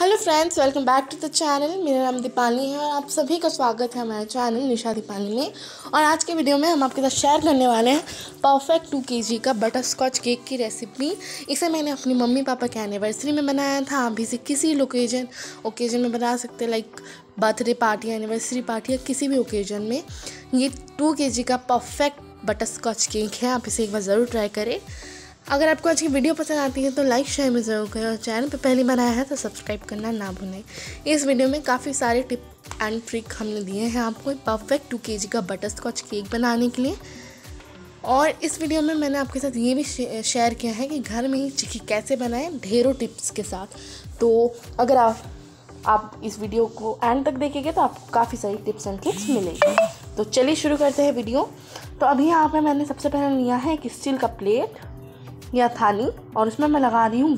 Hello friends, welcome back to the channel. मेरा नाम दीपाली है और आप सभी का स्वागत है हमारे चैनल निशा दीपाली में। और आज के वीडियो में हम आपके साथ शेयर करने वाले हैं परफेक्ट 2 kg का बटर स्कॉच केक की रेसिपी। इसे मैंने अपनी मम्मी पापा के एनिवर्सरी में बनाया था। आप इसे किसी ओकेजन में बना सकते हैं, like birthday party, anniversary party या किसी भी ओकेजन में। ये 2 kg का परफेक्ट बटर स्कॉच केक है, आप इसे एक बार ज़रूर ट्राई करें। अगर आपको आज की वीडियो पसंद आती है तो लाइक शेयर में ज़रूर करें और चैनल पर पहली बार आया है तो सब्सक्राइब करना ना भूलें। इस वीडियो में काफ़ी सारे टिप एंड ट्रिक हमने दिए हैं आपको परफेक्ट 2 kg का बटर स्कॉच केक बनाने के लिए। और इस वीडियो में मैंने आपके साथ ये भी शेयर किया है कि घर में ही चिक्की कैसे बनाएं, ढेरों टिप्स के साथ। तो अगर आप इस वीडियो को एंड तक देखेंगे तो आपको काफ़ी सारी टिप्स एंड ट्रिक्स मिलेगी। तो चलिए शुरू करते हैं वीडियो। तो अभी यहाँ पर मैंने सबसे पहले लिया है एक स्टील का प्लेट या थाली और उसमें मैं लगा रही हूँ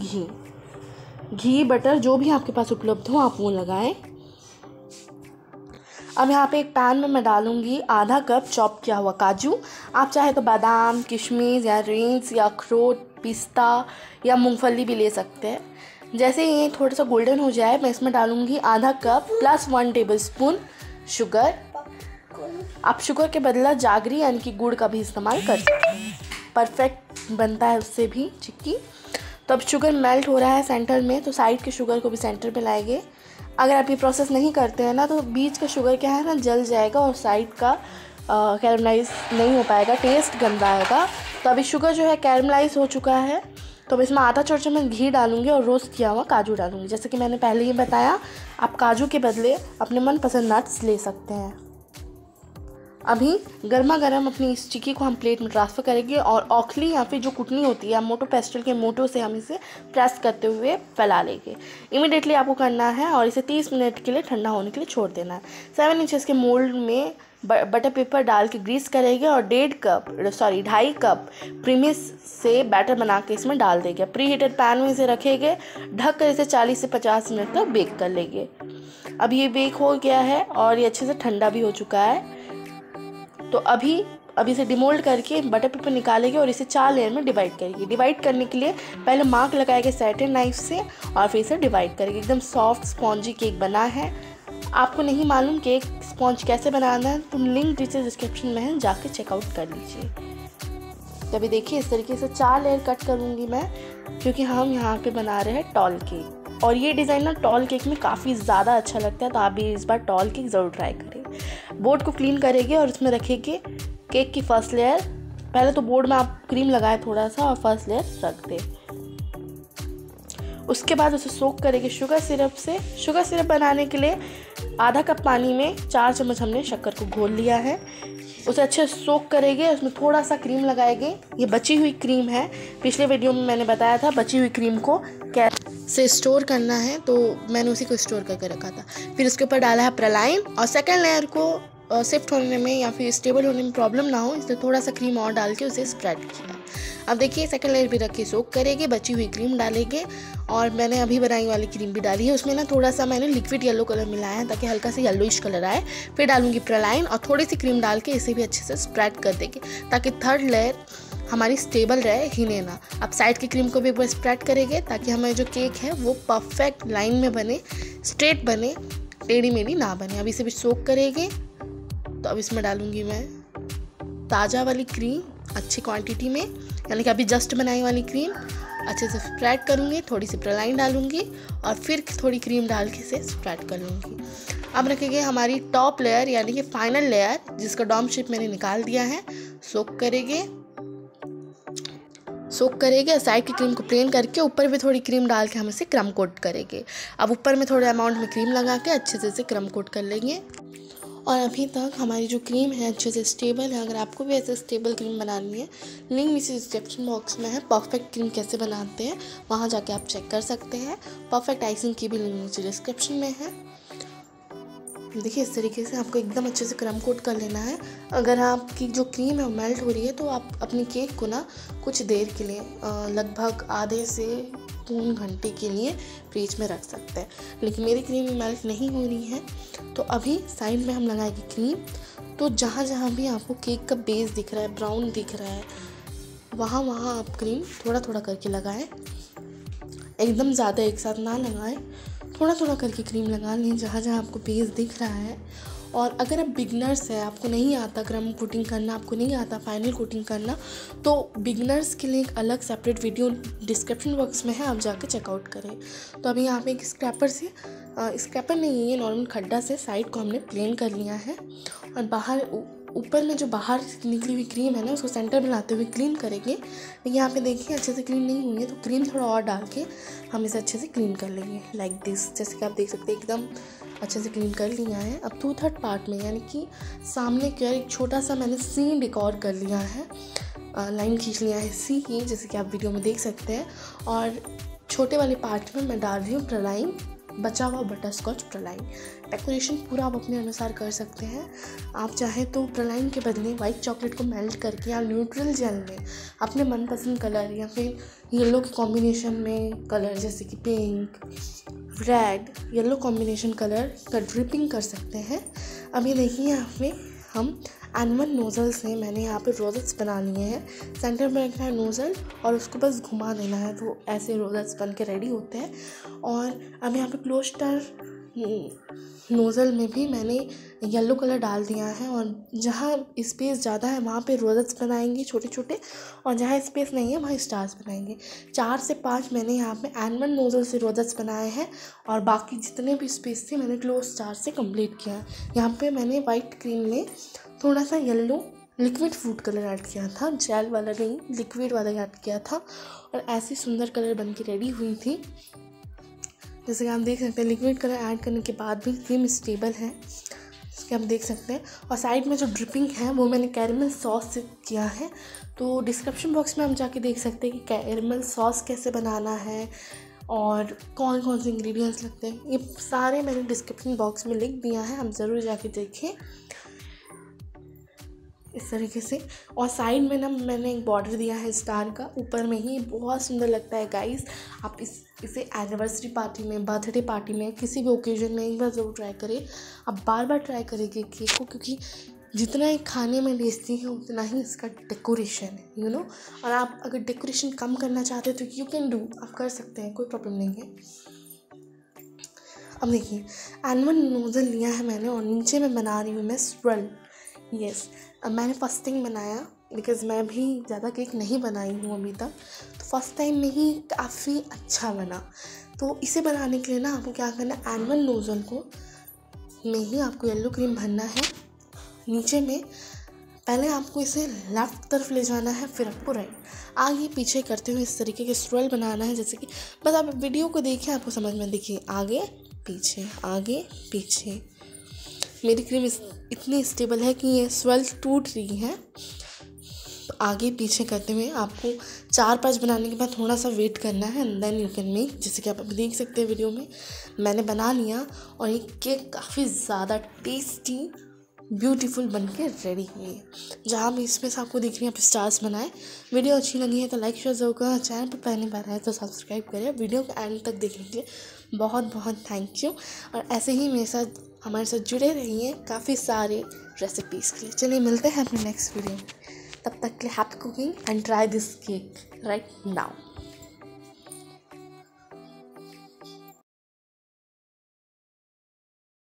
घी, बटर, जो भी आपके पास उपलब्ध हो आप वो लगाएं। अब यहाँ पे एक पैन में मैं डालूँगी आधा कप चॉप किया हुआ काजू। आप चाहे तो बादाम, किशमिश या रेन्स या अखरोट, पिस्ता या मूंगफली भी ले सकते हैं। जैसे ये थोड़ा सा गोल्डन हो जाए मैं इसमें डालूँगी आधा कप प्लस 1 टेबलस्पून शुगर। आप शुगर के बदला जागरी यानी कि गुड़ का भी इस्तेमाल कर सकते हैं, परफेक्ट बनता है उससे भी चिक्की। तो अब शुगर मेल्ट हो रहा है सेंटर में, तो साइड के शुगर को भी सेंटर पे लाएंगे। अगर आप ये प्रोसेस नहीं करते हैं ना तो बीच का शुगर क्या है ना जल जाएगा और साइड का कैरमलाइज नहीं हो पाएगा, टेस्ट गंदा आएगा। तो अभी शुगर जो है कैरमलाइज हो चुका है। तो अब इसमें आधा चम्मच मैं घी डालूँगी और रोस्ट किया हुआ काजू डालूँगी। जैसे कि मैंने पहले ही बताया, आप काजू के बदले अपने मनपसंद नट्स ले सकते हैं। अभी गर्मा गर्म अपनी इस चिक्की को हम प्लेट में ट्रांसफ़र करेंगे और औखली या फिर जो कुटनी होती है मोटो, पेस्टल के मोटो से हम इसे प्रेस करते हुए फैला लेंगे। इमीडिएटली आपको करना है और इसे 30 मिनट के लिए ठंडा होने के लिए छोड़ देना है। 7 इंचेस के मोल्ड में बटर पेपर डाल के ग्रीस करेंगे और 2.5 कप प्रीमिक्स से बैटर बना के इसमें डाल देंगे। प्री हीटेड पैन में इसे रखेंगे, ढक कर इसे 40 से 50 मिनट तक बेक कर लेंगे। अब ये बेक हो गया है और ये अच्छे से ठंडा भी हो चुका है। तो अभी इसे डिमोल्ड करके बटर पेपर निकालेंगे और इसे 4 लेयर में डिवाइड करेंगे। डिवाइड करने के लिए पहले मार्क लगाएंगे सैटेन नाइफ से और फिर इसे डिवाइड करेंगे। एकदम सॉफ्ट स्पॉन्जी केक बना है। आपको नहीं मालूम केक स्पॉन्ज कैसे बनाना है, तुम लिंक नीचे डिस्क्रिप्शन में है, जाके चेकआउट कर लीजिए। तो अभी देखिए इस तरीके से 4 लेयर कट करूँगी मैं, क्योंकि हम यहाँ पर बना रहे हैं टॉल केक और ये डिज़ाइन ना टॉल केक में काफ़ी ज़्यादा अच्छा लगता है। तो आप भी इस बार टॉल केक ज़रूर ट्राई करें। बोर्ड को क्लीन करेंगे और उसमें रखेंगे केक की फर्स्ट लेयर। पहले तो बोर्ड में आप क्रीम लगाए थोड़ा सा और फर्स्ट लेयर रख दें। उसके बाद उसे सोक करेंगे शुगर सिरप से। शुगर सिरप बनाने के लिए आधा कप पानी में 4 चम्मच हमने शक्कर को घोल लिया है, उसे अच्छे से सोक करेंगे। उसमें थोड़ा सा क्रीम लगाएंगे, ये बची हुई क्रीम है। पिछले वीडियो में मैंने बताया था बची हुई क्रीम को कैसे स्टोर करना है, तो मैंने उसी को स्टोर करके रखा था। फिर उसके ऊपर डाला है प्रलाइन और सेकेंड लेयर को शिफ्ट होने में या फिर स्टेबल होने में प्रॉब्लम ना हो इसलिए थोड़ा सा क्रीम और डाल के उसे स्प्रेड किया। अब देखिए सेकेंड लेयर भी रख के सोक करेंगे, बची हुई क्रीम डालेंगे और मैंने अभी बनाई वाली क्रीम भी डाली है। उसमें ना थोड़ा सा मैंने लिक्विड येलो कलर मिलाया है ताकि हल्का सा येलोइश कलर आए। फिर डालूंगी प्रलाइन और थोड़ी सी क्रीम डाल के इसे भी अच्छे से स्प्रेड कर देंगे ताकि थर्ड लेयर हमारी स्टेबल रहे, हिने ना। अब साइड की क्रीम को भी एक बार स्प्रेड करेंगे ताकि हमारा जो केक है वो परफेक्ट लाइन में बने, स्ट्रेट बने, टेढ़ी मेढ़ी ना बने। अब इसे भी सोक करेंगे। तो अब इसमें डालूंगी मैं ताज़ा वाली क्रीम अच्छी क्वांटिटी में, यानी कि अभी जस्ट बनाई वाली क्रीम। अच्छे से स्प्रेड करूँगी, थोड़ी सी प्रलाइन डालूंगी और फिर थोड़ी क्रीम डाल के इसे स्प्रेड कर लूँगी। अब रखेंगे हमारी टॉप लेयर यानी कि फाइनल लेयर, जिसका डॉम शेप मैंने निकाल दिया है। सोक करेंगे और साइड की क्रीम को प्लेन करके ऊपर भी थोड़ी क्रीम डाल के हम इसे क्रम कोट करेंगे। अब ऊपर में थोड़े अमाउंट में क्रीम लगा के अच्छे से इसे क्रम कोट कर लेंगे। और अभी तक हमारी जो क्रीम है अच्छे से स्टेबल है। अगर आपको भी ऐसे स्टेबल क्रीम बनानी है, लिंक नीचे डिस्क्रिप्शन बॉक्स में है, परफेक्ट क्रीम कैसे बनाते हैं वहाँ जाके आप चेक कर सकते हैं। परफेक्ट आइसिंग की भी लिंक नीचे डिस्क्रिप्शन में है। देखिए इस तरीके से आपको एकदम अच्छे से क्रम कोट कर लेना है। अगर आपकी जो क्रीम है वो मेल्ट हो रही है तो आप अपने केक को ना कुछ देर के लिए लगभग आधे से 3 घंटे के लिए फ्रिज में रख सकते हैं, लेकिन मेरी क्रीम मेल्ट नहीं हो रही है। तो अभी साइड में हम लगाएंगे क्रीम। तो जहाँ जहाँ भी आपको केक का बेस दिख रहा है, ब्राउन दिख रहा है, वहाँ आप क्रीम थोड़ा थोड़ा करके लगाएं। एकदम ज़्यादा एक साथ ना लगाएं, थोड़ा थोड़ा करके क्रीम लगा लें जहाँ जहाँ आपको बेस दिख रहा है। और अगर आप बिगनर्स हैं, आपको नहीं आता क्रम कोटिंग करना, आपको नहीं आता फाइनल कोटिंग करना, तो बिगनर्स के लिए एक अलग सेपरेट वीडियो डिस्क्रिप्शन बॉक्स में है, आप जाके चेकआउट करें। तो अभी यहाँ पे एक स्क्रैपर से, स्क्रैपर नहीं है, ये नॉर्मल खड्डा से साइड को हमने प्लेन कर लिया है। और बाहर ऊपर में जो बाहर निकली हुई क्रीम है ना, उसको सेंटर में लाते हुए क्लीन करेंगे। लेकिन यहाँ पे देखिए अच्छे से क्लीन नहीं हुई है, तो क्रीम थोड़ा और डाल के हम इसे अच्छे से क्लीन कर लेंगे, लाइक दिस। जैसे कि आप देख सकते हैं एकदम अच्छे से क्लीन कर लिया है। अब 2/3 पार्ट में, यानी कि सामने की ओर एक छोटा सा मैंने सीन रिकॉर्ड कर लिया है, लाइन खींच लिया है सी की, जैसे कि आप वीडियो में देख सकते हैं। और छोटे वाले पार्ट में मैं डाल रही हूँ प्रलाइन, बचा हुआ बटर स्कॉच प्रलाइन। डेकोरेशन पूरा आप अपने अनुसार कर सकते हैं। आप चाहे तो प्रलाइन के बदले वाइट चॉकलेट को मेल्ट करके या न्यूट्रल जेल में अपने मनपसंद कलर या फिर येलो के कॉम्बिनेशन में कलर, जैसे कि pink, red, yellow combination colour का ड्रिपिंग कर सकते हैं। अब ये देखिए यहाँ पे हम एनिमल नोज़ल से मैंने यहाँ पे रोजेट्स बना लिए हैं। सेंटर में रखना है नोज़ल और उसको बस घुमा देना है, तो ऐसे रोजेट्स बन के रेडी होते हैं। और अब यहाँ पे क्लोस्टर नोज़ल में भी मैंने येलो कलर डाल दिया है। और जहाँ स्पेस ज़्यादा है वहाँ पे रोजेट्स बनाएंगे छोटे छोटे, और जहाँ स्पेस नहीं है वहाँ स्टार्स बनाएंगे। 4 से 5 मैंने यहाँ पे एनमन नोज़ल से रोजेट्स बनाए हैं, और बाकी जितने भी स्पेस थे मैंने ग्लो स्टार से कंप्लीट किया। यहाँ पे मैंने वाइट क्रीम में थोड़ा सा yellow liquid food colour add किया था, जेल वाला नहीं, लिक्विड वाला ऐड किया था, और ऐसी सुंदर कलर बन के रेडी हुई थी। जैसे कि आप देख सकते हैं लिक्विड कलर ऐड करने के बाद भी क्रीम स्टेबल है, इसके आप देख सकते हैं। और साइड में जो ड्रिपिंग है वो मैंने कैरमल सॉस से किया है, तो डिस्क्रिप्शन बॉक्स में हम जाके देख सकते हैं कि कैरमल सॉस कैसे बनाना है और कौन कौन से इंग्रेडिएंट्स लगते हैं। ये सारे मैंने डिस्क्रिप्शन बॉक्स में लिख दिया है, हम ज़रूर जाके देखें इस तरीके से। और साइड में ना मैंने एक बॉर्डर दिया है स्टार का ऊपर में ही, बहुत सुंदर लगता है गाइस। आप इसे एनिवर्सरी पार्टी में, बर्थडे पार्टी में, किसी भी ओकेजन में एक बार ज़रूर ट्राई करें। आप बार बार ट्राई करेंगे केक को, क्योंकि जितना ये खाने में टेस्टी है उतना ही इसका डेकोरेशन है, यू नो। और आप अगर डेकोरेशन कम करना चाहते हो तो यू कैन डू, आप कर सकते हैं, कोई प्रॉब्लम नहीं है। अब देखिए एनमन नोज़ल लिया है मैंने, और नीचे में बना रही हूँ मैं स्प्रल। यस, अब मैंने फर्स्ट टाइम बनाया, बिकॉज़ मैं भी ज़्यादा केक नहीं बनाई हूँ अभी तक, तो फर्स्ट टाइम में ही काफ़ी अच्छा बना। तो इसे बनाने के लिए ना आपको क्या करना है, एनिमल नोज़ल को में ही आपको येलो क्रीम भरना है नीचे में। पहले आपको इसे लेफ़्ट तरफ ले जाना है, फिर आपको राइट, आगे पीछे करते हुए इस तरीके के स्ट्रल बनाना है। जैसे कि बस आप वीडियो को देखें, आपको समझ में, देखिए आगे पीछे आगे पीछे। मेरी क्रीम इतनी स्टेबल है कि ये स्वेल टूट रही है। आगे पीछे करते हुए आपको 4-5 बनाने के बाद थोड़ा सा वेट करना है, and then you can make. जैसे कि आप अभी देख सकते हैं वीडियो में मैंने बना लिया, और ये केक काफ़ी ज़्यादा टेस्टी ब्यूटीफुल बनके रेडी हुई है। जहाँ भी इसमें से आपको दिख रही है आप स्टार्स बनाएं। वीडियो अच्छी लगी है तो लाइक शेयर जरूर करें, चैनल पर पहली बार आए तो सब्सक्राइब करें। वीडियो को एंड तक देखने के लिए बहुत बहुत थैंक यू, और ऐसे ही मेरे साथ, हमारे साथ जुड़े रहिए काफ़ी सारे रेसिपीज़ के लिए। चलिए मिलते हैं अपने नेक्स्ट वीडियो में, तब तक के लिए happy cooking and try this cake right now.